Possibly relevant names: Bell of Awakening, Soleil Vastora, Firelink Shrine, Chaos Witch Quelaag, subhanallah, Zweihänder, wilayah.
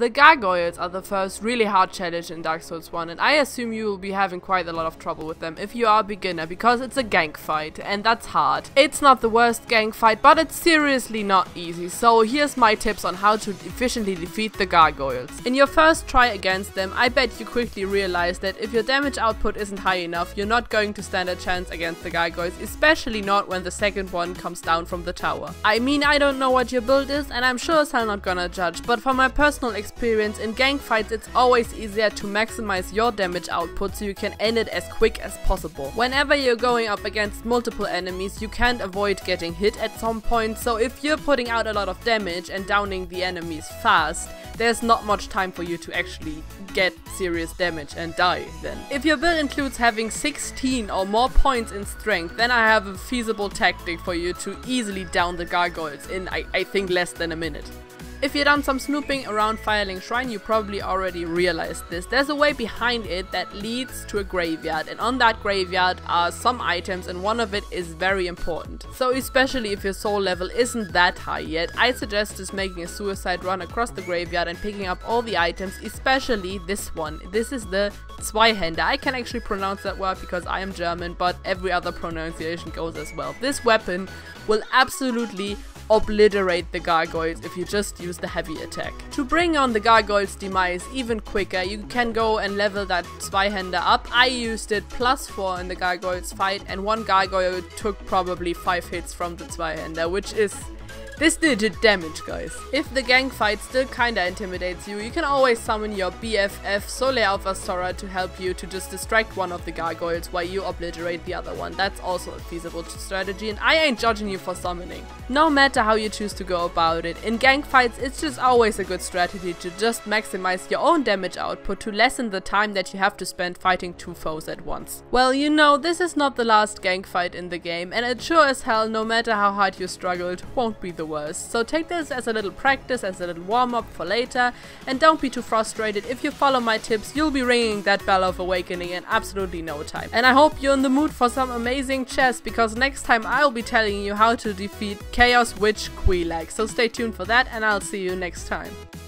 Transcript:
The gargoyles are the first really hard challenge in Dark Souls 1, and I assume you will be having quite a lot of trouble with them if you are a beginner, because it's a gank fight and that's hard. It's not the worst gank fight, but it's seriously not easy, so here's my tips on how to efficiently defeat the gargoyles. In your first try against them, I bet you quickly realize that if your damage output isn't high enough, you're not going to stand a chance against the gargoyles, especially not when the second one comes down from the tower. I mean, I don't know what your build is and I'm sure as hell not gonna judge, but from my personal experience in gang fights, it's always easier to maximize your damage output so you can end it as quick as possible. Whenever you're going up against multiple enemies, you can't avoid getting hit at some point, so if you're putting out a lot of damage and downing the enemies fast, there's not much time for you to actually get serious damage and die then. If your build includes having 16 or more points in strength, then I have a feasible tactic for you to easily down the gargoyles in I think less than a minute. If you've done some snooping around Firelink Shrine, you probably already realized this. There's a way behind it that leads to a graveyard, and on that graveyard are some items, and one of it is very important. So especially if your soul level isn't that high yet, I suggest just making a suicide run across the graveyard and picking up all the items, especially this one. This is the Zweihänder. I can actually pronounce that word because I am German, but every other pronunciation goes as well. This weapon will absolutely obliterate the gargoyles if you just use the heavy attack. To bring on the gargoyles' demise even quicker, you can go and level that Zweihänder up. I used it +4 in the gargoyles fight, and one gargoyle took probably 5 hits from the Zweihänder, which is this digit damage, guys. If the gang fight still kinda intimidates you, you can always summon your BFF Soleil Vastora to help you to just distract one of the gargoyles while you obliterate the other one. That's also a feasible strategy, and I ain't judging you for summoning. No matter how you choose to go about it, in gang fights it's just always a good strategy to just maximize your own damage output to lessen the time that you have to spend fighting 2 foes at once. Well, you know, this is not the last gang fight in the game, and it sure as hell, no matter how hard you struggled, won't be the worse. So take this as a little practice, as a little warm-up for later, and don't be too frustrated. If you follow my tips, you'll be ringing that Bell of Awakening in absolutely no time. And I hope you're in the mood for some amazing chess, because next time I'll be telling you how to defeat Chaos Witch Quelaag. So stay tuned for that, and I'll see you next time.